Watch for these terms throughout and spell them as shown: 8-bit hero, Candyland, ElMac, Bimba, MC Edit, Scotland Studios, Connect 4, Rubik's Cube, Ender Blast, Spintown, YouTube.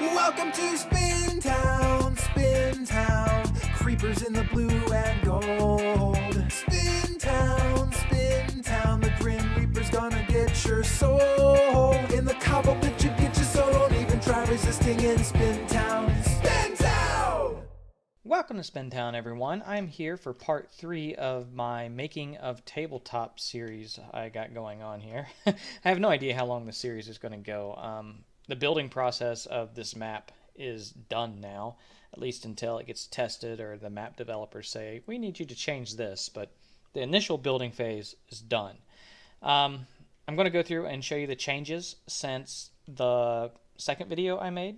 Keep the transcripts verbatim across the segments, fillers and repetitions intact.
Welcome to Spintown, Spintown, creepers in the blue and gold. Spintown, Spintown, the Grim Reaper's gonna get your soul. In the cobble pit you get your soul, don't even try resisting in Spintown. Spintown! Welcome to Spintown, everyone. I'm here for part three of my Making of Tabletop series I got going on here. I have no idea how long the series is gonna go. Um, The building process of this map is done now, at least until it gets tested or the map developers say, we need you to change this, but the initial building phase is done. Um, I'm going to go through and show you the changes since the second video I made,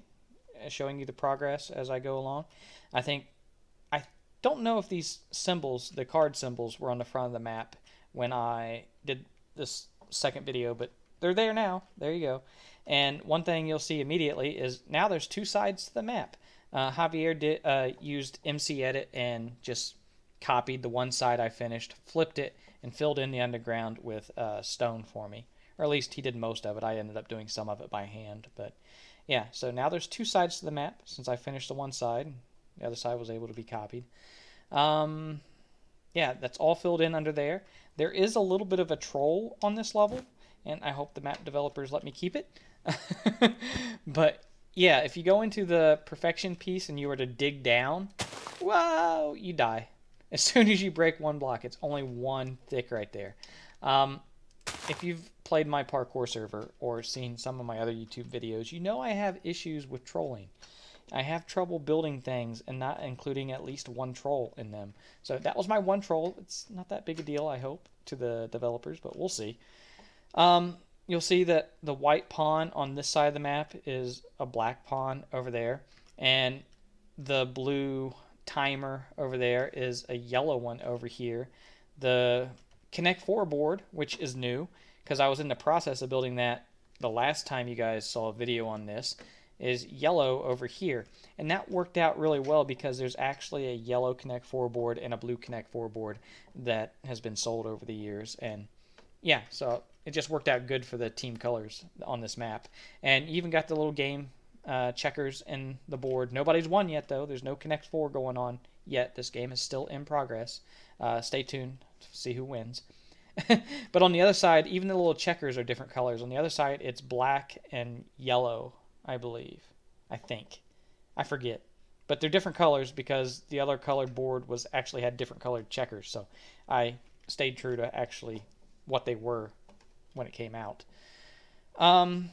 showing you the progress as I go along. I think, I don't know if these symbols, the card symbols, were on the front of the map when I did this second video, but they're there now. There you go. And one thing you'll see immediately is now there's two sides to the map. Uh, Javier did, uh, used M C Edit and just copied the one side I finished, flipped it, and filled in the underground with uh, stone for me. Or at least he did most of it. I ended up doing some of it by hand. But yeah, so now there's two sides to the map since I finished the one side. The other side was able to be copied. Um, yeah, that's all filled in under there. There is a little bit of a troll on this level, and I hope the map developers let me keep it. But yeah, if you go into the perfection piece and you were to dig down, whoa, you die. As soon as you break one block, it's only one thick right there. Um, if you've played my parkour server or seen some of my other YouTube videos, you know I have issues with trolling. I have trouble building things and not including at least one troll in them. So that was my one troll. It's not that big a deal, I hope, to the developers, but we'll see. Um, you'll see that the white pawn on this side of the map is a black pawn over there, and the blue timer over there is a yellow one over here. The Connect four board, which is new, because I was in the process of building that the last time you guys saw a video on this, is yellow over here. And that worked out really well because there's actually a yellow Connect four board and a blue Connect four board that has been sold over the years. And yeah, so it just worked out good for the team colors on this map. And you even got the little game uh, checkers in the board. Nobody's won yet, though. There's no Connect four going on yet. This game is still in progress. Uh, stay tuned to see who wins. But on the other side, even the little checkers are different colors. On the other side, it's black and yellow, I believe. I think. I forget. But they're different colors because the other colored board was actually had different colored checkers. So I stayed true to actually what they were when it came out. Um,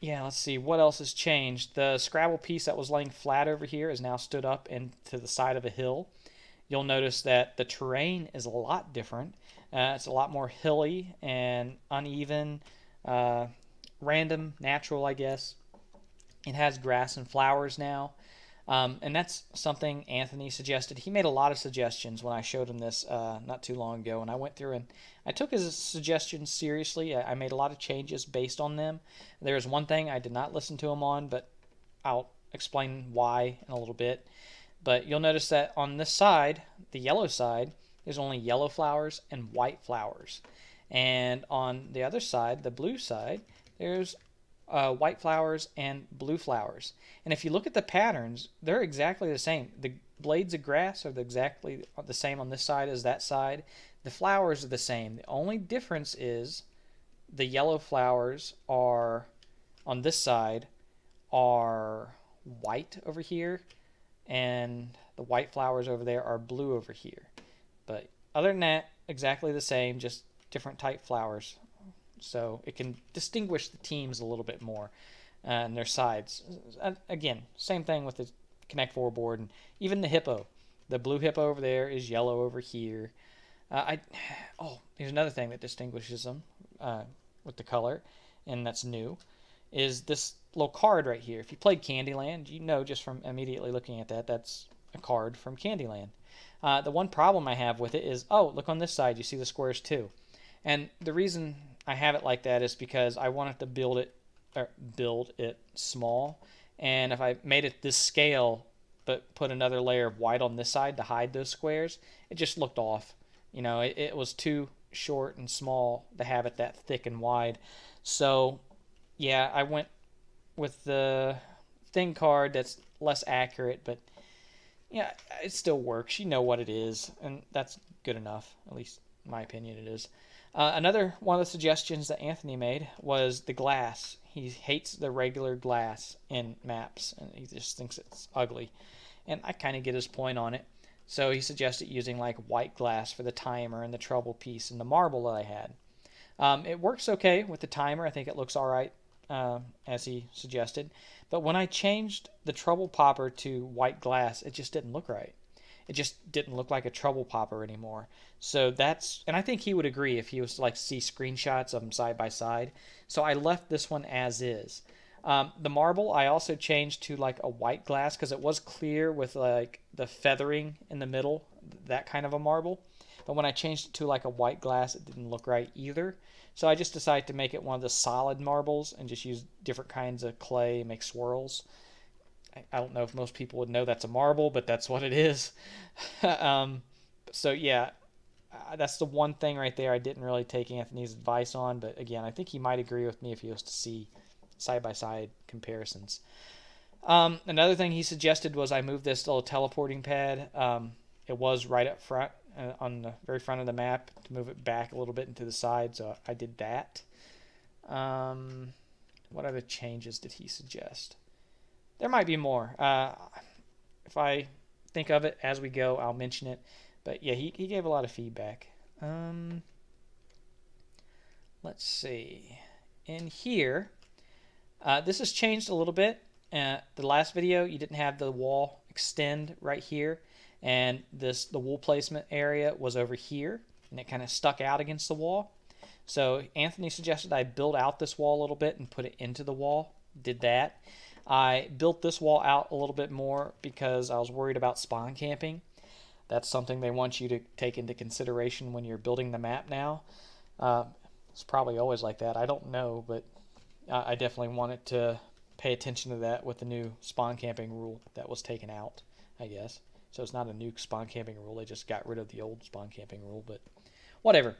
yeah, let's see. What else has changed? The Scrabble piece that was laying flat over here is now stood up into the side of a hill. You'll notice that the terrain is a lot different. Uh, it's a lot more hilly and uneven, uh, random, natural, I guess. It has grass and flowers now. Um, and that's something Anthony suggested. He made a lot of suggestions when I showed him this uh, not too long ago, and I went through and I took his suggestions seriously. I, I made a lot of changes based on them. There was one thing I did not listen to him on, but I'll explain why in a little bit. But you'll notice that on this side, the yellow side, there's only yellow flowers and white flowers. And on the other side, the blue side, there's Uh, white flowers and blue flowers. And if you look at the patterns, they're exactly the same. The blades of grass are exactly the same on this side as that side. The flowers are the same. The only difference is the yellow flowers are on this side are white over here, and the white flowers over there are blue over here. But other than that, exactly the same, just different type flowers. So it can distinguish the teams a little bit more uh, and their sides. And again, same thing with the Connect four board and even the hippo. The blue hippo over there is yellow over here. Uh, I oh, here's another thing that distinguishes them uh, with the color, and that's new, is this little card right here. If you played Candyland, you know just from immediately looking at that, that's a card from Candyland. Uh, the one problem I have with it is, oh, look on this side, you see the squares too. And the reason I have it like that is because I wanted to build it or build it small. And if I made it this scale but put another layer of white on this side to hide those squares, it just looked off. You know, it, it was too short and small to have it that thick and wide. So, yeah, I went with the thin card that's less accurate, but yeah, it still works. You know what it is, and that's good enough. At least in my opinion, it is. Uh, another one of the suggestions that Anthony made was the glass. He hates the regular glass in maps, and he just thinks it's ugly. And I kind of get his point on it. So he suggested using like white glass for the timer and the treble piece and the marble that I had. Um, it works okay with the timer. I think it looks all right uh, as he suggested. But when I changed the treble popper to white glass, it just didn't look right. It just didn't look like a treble popper anymore. So that's, and I think he would agree if he was to like see screenshots of them side by side. So I left this one as is. Um, the marble I also changed to like a white glass because it was clear with like the feathering in the middle, that kind of a marble. But when I changed it to like a white glass, it didn't look right either. So I just decided to make it one of the solid marbles and just use different kinds of clay and make swirls. I don't know if most people would know that's a marble, but that's what it is. um, so yeah, that's the one thing right there I didn't really take Anthony's advice on. But again, I think he might agree with me if he was to see side-by-side comparisons. Um, another thing he suggested was I move this little teleporting pad. Um, it was right up front uh, on the very front of the map, to move it back a little bit into the side, so I did that. Um, what other changes did he suggest? There might be more. Uh, if I think of it as we go, I'll mention it. But yeah, he, he gave a lot of feedback. Um, let's see. In here... Uh, this has changed a little bit. Uh, the last video, you didn't have the wall extend right here, and this the wool placement area was over here, and it kind of stuck out against the wall. So Anthony suggested I build out this wall a little bit and put it into the wall. Did that. I built this wall out a little bit more because I was worried about spawn camping. That's something they want you to take into consideration when you're building the map now. Uh, it's probably always like that. I don't know, but... I definitely wanted to pay attention to that with the new spawn camping rule that was taken out, I guess. So it's not a new spawn camping rule. They just got rid of the old spawn camping rule, but whatever.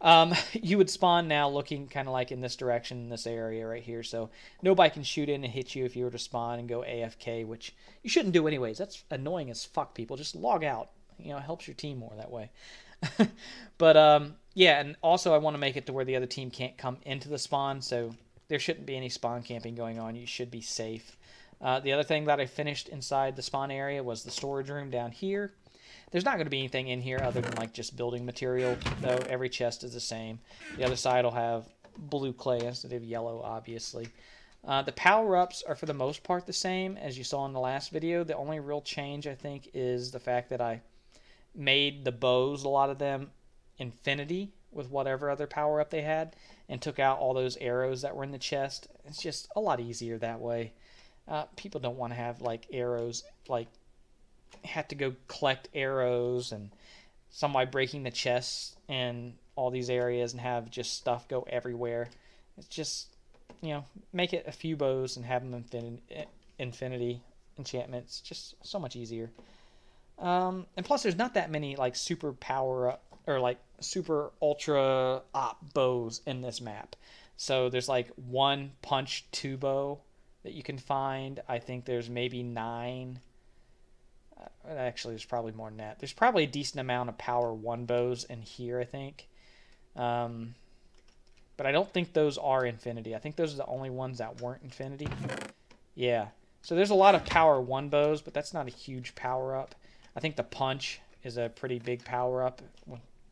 Um, you would spawn now looking kind of like in this direction, in this area right here. So nobody can shoot in and hit you if you were to spawn and go A F K, which you shouldn't do anyways. That's annoying as fuck, people. Just log out. You know, it helps your team more that way. But, um, yeah, and also I want to make it to where the other team can't come into the spawn, so... there shouldn't be any spawn camping going on. You should be safe. Uh, the other thing that I finished inside the spawn area was the storage room down here. There's not going to be anything in here other than like just building material, though. Every chest is the same. The other side will have blue clay instead of yellow, obviously. Uh, the power-ups are for the most part the same as you saw in the last video. The only real change, I think, is the fact that I made the bows, a lot of them, infinity with whatever other power-up they had, and took out all those arrows that were in the chest. It's just a lot easier that way. Uh, people don't want to have, like, arrows, like, have to go collect arrows, and somebody breaking the chests and all these areas and have just stuff go everywhere. It's just, you know, make it a few bows and have them infin infinity enchantments. Just so much easier. Um, and plus, there's not that many, like, super power-up or like super ultra op bows in this map. So there's like one punch two bow that you can find. I think there's maybe nine. Actually, there's probably more than that. There's probably a decent amount of power one bows in here, I think. Um, but I don't think those are infinity. I think those are the only ones that weren't infinity. Yeah. So there's a lot of power one bows, but that's not a huge power up. I think the punch is a pretty big power up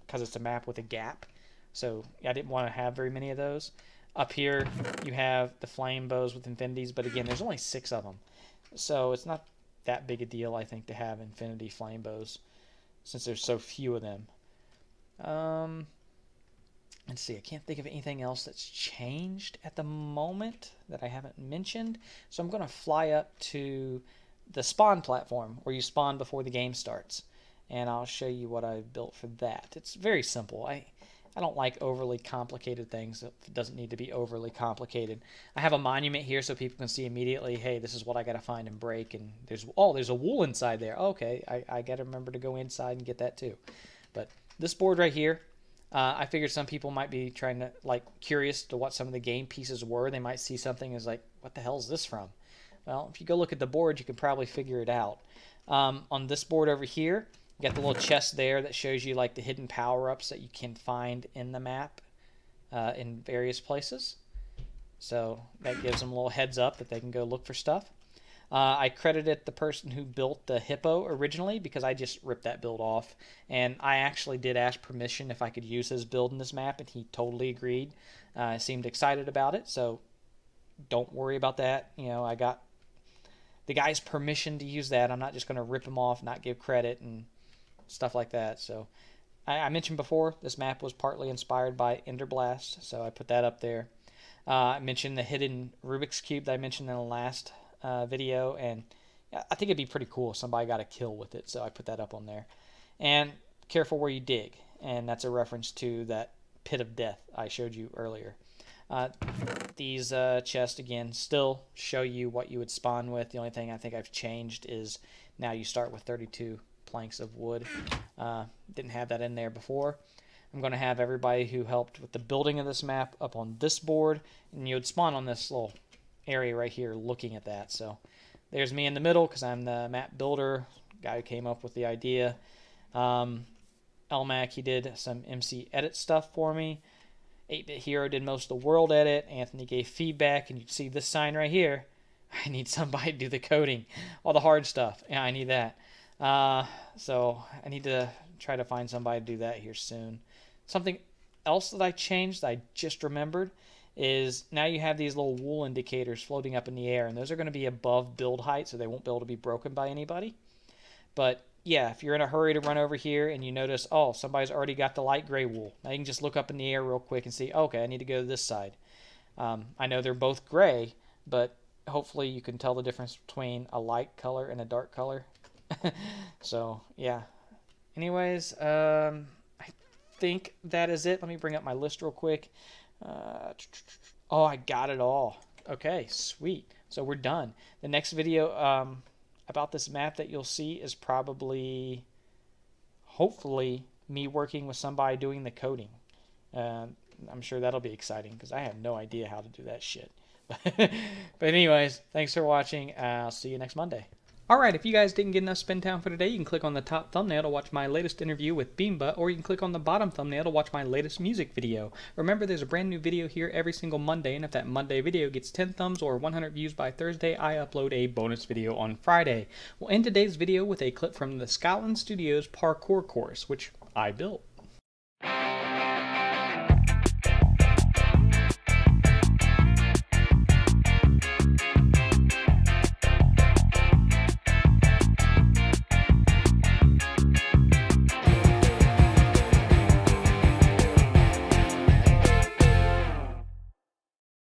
because it's a map with a gap, so I didn't want to have very many of those. Up here, you have the flame bows with infinities, but again, there's only six of them, so it's not that big a deal, I think, to have infinity flame bows since there's so few of them. Um, let's see, I can't think of anything else that's changed at the moment that I haven't mentioned, so I'm going to fly up to the spawn platform where you spawn before the game starts. And I'll show you what I've built for that. It's very simple. I, I don't like overly complicated things. It doesn't need to be overly complicated. I have a monument here so people can see immediately, hey, this is what I got to find and break. And there's, oh, there's a wool inside there. Okay, I, I got to remember to go inside and get that too. But this board right here, uh, I figured some people might be trying to, like, curious to what some of the game pieces were. They might see something as like, what the hell is this from? Well, if you go look at the board, you can probably figure it out. Um, on this board over here, you got the little chest there that shows you like the hidden power-ups that you can find in the map uh, in various places. So that gives them a little heads up that they can go look for stuff. Uh, I credited the person who built the hippo originally because I just ripped that build off. And I actually did ask permission if I could use his build in this map, and he totally agreed. Uh, seemed excited about it, so don't worry about that. You know, I got the guy's permission to use that. I'm not just going to rip him off, not give credit, and stuff like that. So I, I mentioned before, this map was partly inspired by Ender Blast, so I put that up there. Uh, I mentioned the hidden Rubik's Cube that I mentioned in the last Uh, video, and I think it'd be pretty cool if somebody got a kill with it, so I put that up on there. And careful where you dig, and that's a reference to that pit of death I showed you earlier. Uh, these uh, chests again still show you what you would spawn with. The only thing I think I've changed is now you start with thirty-two planks of wood. Uh, didn't have that in there before. I'm going to have everybody who helped with the building of this map up on this board, and you would spawn on this little area right here looking at that. So there's me in the middle because I'm the map builder, guy who came up with the idea. Um, ElMac, he did some M C Edit stuff for me. eight bit Hero did most of the world edit. Anthony gave feedback, and you can see this sign right here. I need somebody to do the coding, all the hard stuff. Yeah, I need that. Uh, so I need to try to find somebody to do that here soon. Something else that I changed, I just remembered, is now you have these little wool indicators floating up in the air, and those are going to be above build height, so they won't be able to be broken by anybody. But yeah, if you're in a hurry to run over here and you notice, oh, somebody's already got the light gray wool, now you can just look up in the air real quick and see, okay, I need to go to this side. um, I know they're both gray, but hopefully you can tell the difference between a light color and a dark color. So yeah, anyways, um, I think that is it. Let me bring up my list real quick. Uh, oh, I got it all. Okay, sweet. So we're done. The next video um, about this map that you'll see is probably, hopefully, me working with somebody doing the coding. Uh, I'm sure that'll be exciting because I have no idea how to do that shit. But anyways, thanks for watching. I'll see you next Monday. Alright, if you guys didn't get enough Spintown for today, you can click on the top thumbnail to watch my latest interview with Bimba, or you can click on the bottom thumbnail to watch my latest music video. Remember, there's a brand new video here every single Monday, and if that Monday video gets ten thumbs or one hundred views by Thursday, I upload a bonus video on Friday. We'll end today's video with a clip from the Scotland Studios parkour course, which I built.